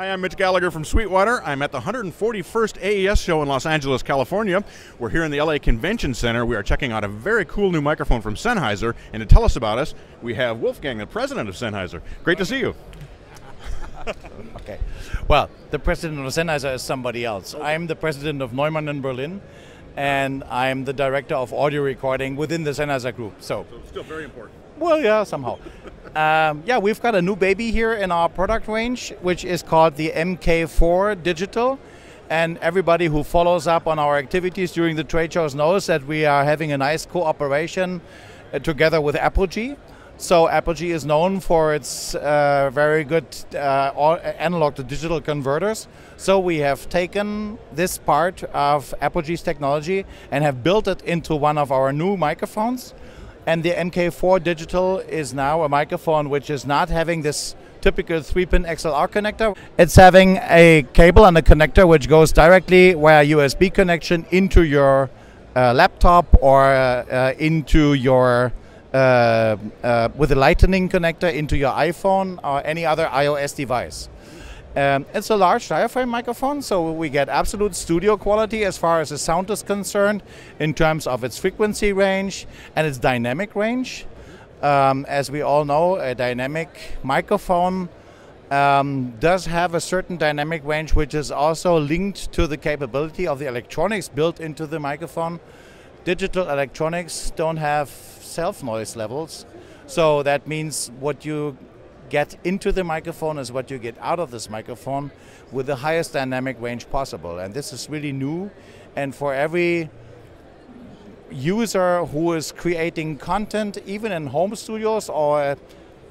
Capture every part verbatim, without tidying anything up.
Hi, I'm Mitch Gallagher from Sweetwater. I'm at the one hundred forty-first A E S show in Los Angeles, California. We're here in the L A Convention Center. We are checking out a very cool new microphone from Sennheiser. And to tell us about us, we have Wolfgang, the president of Sennheiser. Great to see you. Okay. Well, the president of Sennheiser is somebody else. I'm the president of Neumann in Berlin, and I'm the director of audio recording within the Sennheiser group. So, so it's still very important. Well, yeah, somehow. Um, yeah, we've got a new baby here in our product range, which is called the M K four Digital. And everybody who follows up on our activities during the trade shows knows that we are having a nice cooperation uh, together with Apogee. So Apogee is known for its uh, very good uh, analog to digital converters. So we have taken this part of Apogee's technology and have built it into one of our new microphones. And the M K four Digital is now a microphone which is not having this typical three pin X L R connector. It's having a cable and a connector which goes directly via U S B connection into your uh, laptop or uh, into your, uh, uh, with a lightning connector into your iPhone or any other iOS device. Um, it's a large diaphragm microphone, so we get absolute studio quality as far as the sound is concerned in terms of its frequency range and its dynamic range. Um, as we all know, a dynamic microphone um, does have a certain dynamic range, which is also linked to the capability of the electronics built into the microphone. Digital electronics don't have self-noise levels, so that means what you get into the microphone is what you get out of this microphone with the highest dynamic range possible. And this is really new, and for every user who is creating content, even in home studios or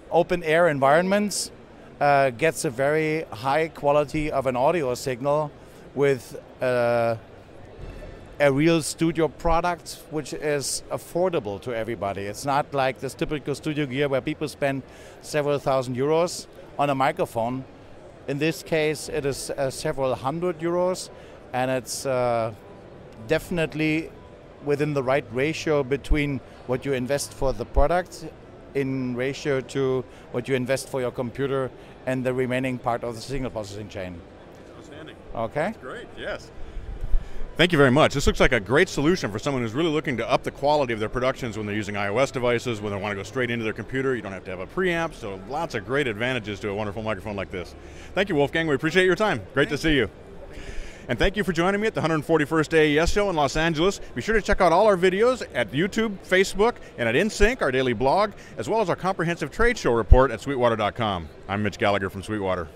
open air environments, uh, gets a very high quality of an audio signal with uh, a real studio product which is affordable to everybody. It's not like this typical studio gear where people spend several thousand euros on a microphone. In this case, it is uh, several hundred euros, and it's uh, definitely within the right ratio between what you invest for the product in ratio to what you invest for your computer and the remaining part of the signal processing chain. Outstanding. Okay. That's great, yes. Thank you very much. This looks like a great solution for someone who's really looking to up the quality of their productions when they're using iOS devices, when they want to go straight into their computer. You don't have to have a preamp, so lots of great advantages to a wonderful microphone like this. Thank you, Wolfgang. We appreciate your time. Great to see you. And thank you for joining me at the one hundred forty-first A E S show in Los Angeles. Be sure to check out all our videos at YouTube, Facebook, and at InSync, our daily blog, as well as our comprehensive trade show report at Sweetwater dot com. I'm Mitch Gallagher from Sweetwater.